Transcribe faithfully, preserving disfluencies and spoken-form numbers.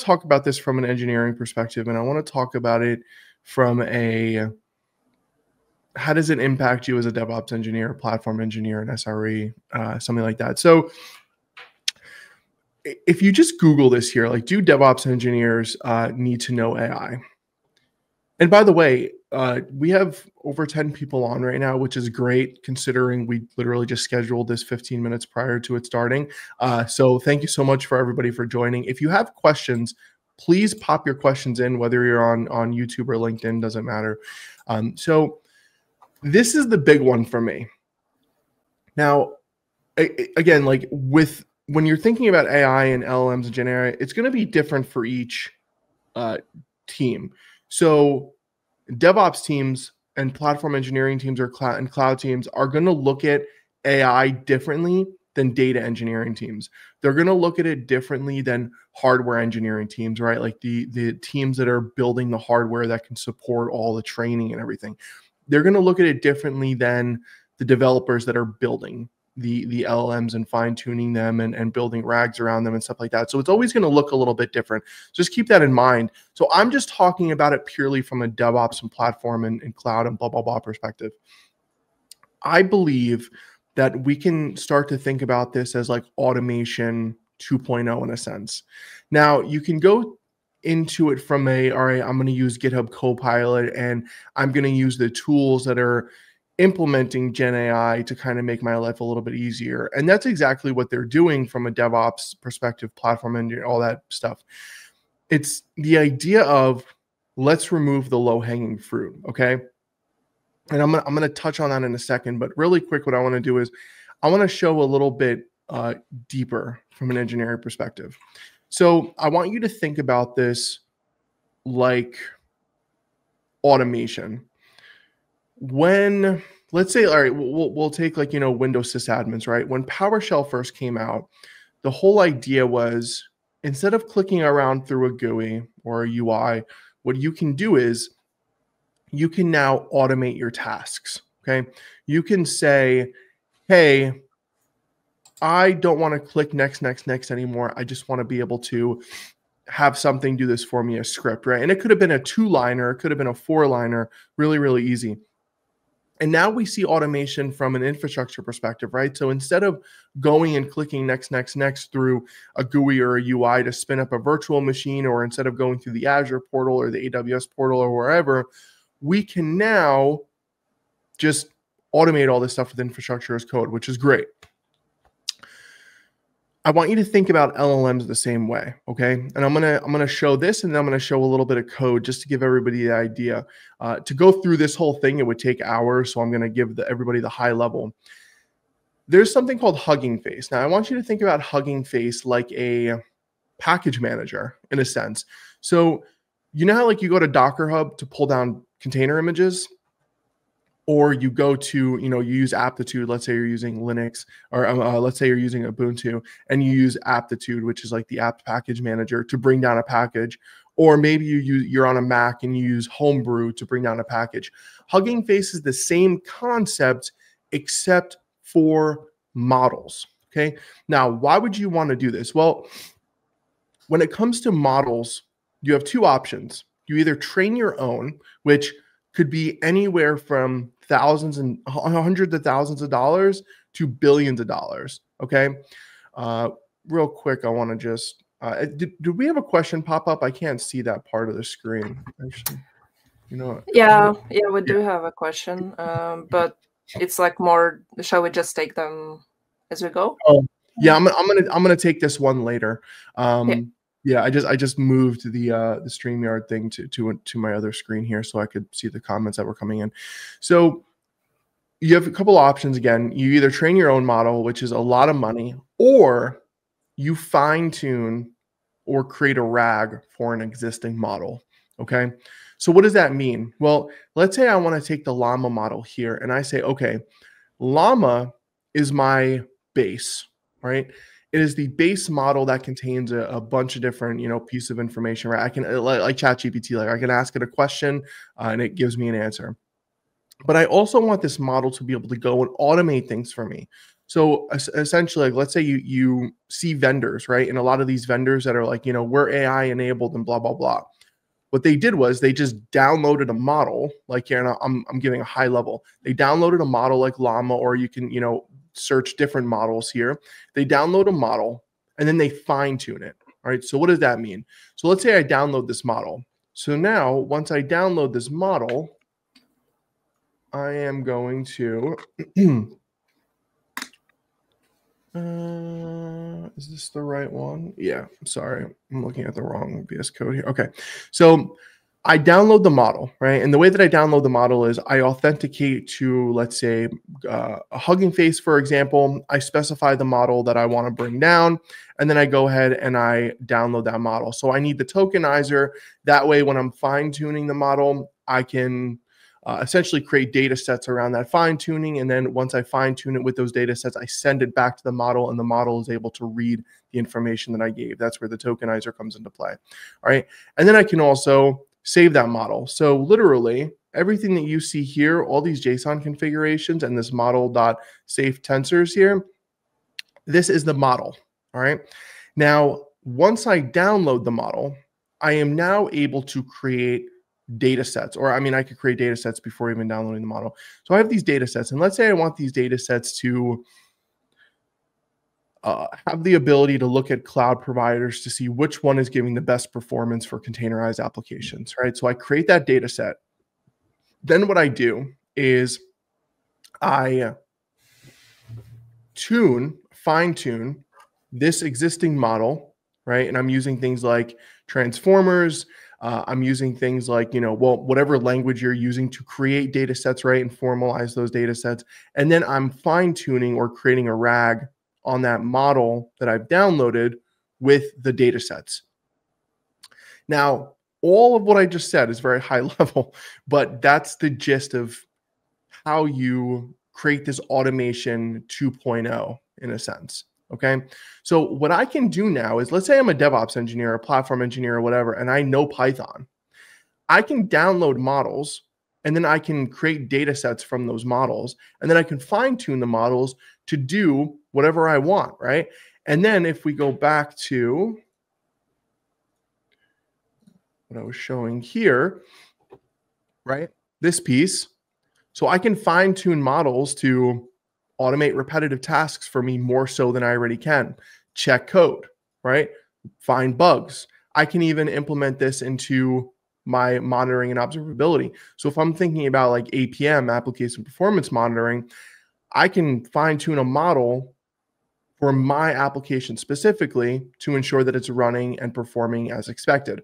to talk about this from an engineering perspective, and I want to talk about it from a, how does it impact you as a DevOps engineer, platform engineer, and S R E, uh, something like that. So if you just Google this here, like, do DevOps engineers uh, need to know A I? And by the way, uh, we have over ten people on right now, which is great considering we literally just scheduled this fifteen minutes prior to it starting. Uh, so thank you so much for everybody for joining. If you have questions, please pop your questions in, whether you're on, on YouTube or LinkedIn, doesn't matter. Um, so this is the big one for me. Now, again, like with when you're thinking about A I and L L Ms and Gen A I, it's going to be different for each uh, team. So DevOps teams and platform engineering teams or cloud and cloud teams are going to look at A I differently than data engineering teams. They're going to look at it differently than hardware engineering teams, right? Like the, the teams that are building the hardware that can support all the training and everything. They're going to look at it differently than the developers that are building the, the L L Ms and fine-tuning them and, and building rags around them and stuff like that. So it's always going to look a little bit different. Just keep that in mind. So I'm just talking about it purely from a DevOps and platform and, and cloud and blah, blah, blah perspective. I believe that we can start to think about this as like automation two point oh in a sense. Now, you can go into it from a, all right, I'm going to use GitHub Copilot and I'm going to use the tools that are implementing Gen A I to kind of make my life a little bit easier. And that's exactly what they're doing from a DevOps perspective, platform engineer, all that stuff. It's the idea of let's remove the low-hanging fruit, okay? And I'm gonna, I'm gonna touch on that in a second, but really quick, what I wanna do is I wanna show a little bit uh, deeper from an engineering perspective. So I want you to think about this like automation. When, let's say, all right, we'll, we'll take like, you know, Windows sysadmins, right? When PowerShell first came out, the whole idea was instead of clicking around through a G U I or a U I, what you can do is you can now automate your tasks, okay? You can say, hey, I don't want to click next, next, next anymore. I just want to be able to have something do this for me, a script, right? And it could have been a two-liner, it could have been a four-liner, really, really easy. And now we see automation from an infrastructure perspective, right? So instead of going and clicking next, next, next through a G U I or a U I to spin up a virtual machine, or instead of going through the Azure portal or the A W S portal or wherever, we can now just automate all this stuff with infrastructure as code, which is great. I want you to think about L L Ms the same way, okay? And I'm gonna I'm gonna show this, and then I'm gonna show a little bit of code just to give everybody the idea. Uh, to go through this whole thing, it would take hours, so I'm gonna give the, everybody the high level. There's something called Hugging Face. Now, I want you to think about Hugging Face like a package manager in a sense. So, you know how like you go to Docker Hub to pull down container images? Or you go to, you know, you use Aptitude, let's say you're using Linux, or uh, let's say you're using Ubuntu, and you use Aptitude, which is like the app package manager, to bring down a package. Or maybe you use, you're on a Mac and you use Homebrew to bring down a package. Hugging Face is the same concept except for models, okay? Now, why would you want to do this? Well, when it comes to models, you have two options. You either train your own, which could be anywhere from thousands and hundreds of thousands of dollars to billions of dollars, okay? Uh, real quick, I wanna just, uh, did, did we have a question pop up? I can't see that part of the screen, actually. You know, yeah, yeah, we do have a question, um, but it's like more, shall we just take them as we go? Oh, yeah, I'm, I'm gonna I'm gonna take this one later. Um, okay. Yeah, I just I just moved the uh, the StreamYard thing to to to my other screen here so I could see the comments that were coming in. So you have a couple options again. You either train your own model, which is a lot of money, or you fine tune or create a rag for an existing model. Okay, so what does that mean? Well, let's say I want to take the Llama model here, and I say, okay, Llama is my base, right? It is the base model that contains a, a bunch of different, you know, piece of information, right? I can, like, like ChatGPT, like I can ask it a question uh, and it gives me an answer. But I also want this model to be able to go and automate things for me. So essentially, like, let's say you you see vendors, right? And a lot of these vendors that are like, you know, we're A I enabled and blah, blah, blah. What they did was they just downloaded a model, like here, and I'm, I'm giving a high level. They downloaded a model like Llama, or you can, you know, search different models here. They download a model and then they fine tune it. All right. So what does that mean? So let's say I download this model. So now once I download this model, I am going to... Uh, is this the right one? Yeah, I'm sorry. I'm looking at the wrong V S Code here. Okay. So I download the model, right? And the way that I download the model is I authenticate to, let's say, uh, a Hugging Face, for example. I specify the model that I want to bring down, and then I go ahead and I download that model. So I need the tokenizer. That way, when I'm fine-tuning the model, I can... Uh, essentially create data sets around that fine tuning. And then once I fine tune it with those data sets, I send it back to the model, and the model is able to read the information that I gave. That's where the tokenizer comes into play. All right. And then I can also save that model. So literally everything that you see here, all these JSON configurations and this model.safe tensors here, this is the model. All right. Now, once I download the model, I am now able to create data sets, or I mean, I could create data sets before even downloading the model. So I have these data sets, and let's say I want these data sets to uh, have the ability to look at cloud providers to see which one is giving the best performance for containerized applications, right? So I create that data set. Then what I do is I tune, fine tune this existing model, right? And I'm using things like transformers. Uh, I'm using things like, you know, well, whatever language you're using to create data sets, right, and formalize those data sets. And then I'm fine tuning or creating a rag on that model that I've downloaded with the data sets. Now, all of what I just said is very high level, but that's the gist of how you create this automation two point oh in a sense. Okay. So what I can do now is, let's say I'm a DevOps engineer, a platform engineer or whatever, and I know Python. I can download models, and then I can create data sets from those models. And then I can fine tune the models to do whatever I want. Right. And then if we go back to what I was showing here, right, this piece. So I can fine tune models to automate repetitive tasks for me more so than I already can. Check code, right? Find bugs. I can even implement this into my monitoring and observability. So if I'm thinking about like A P M, application performance monitoring, I can fine tune a model for my application specifically to ensure that it's running and performing as expected.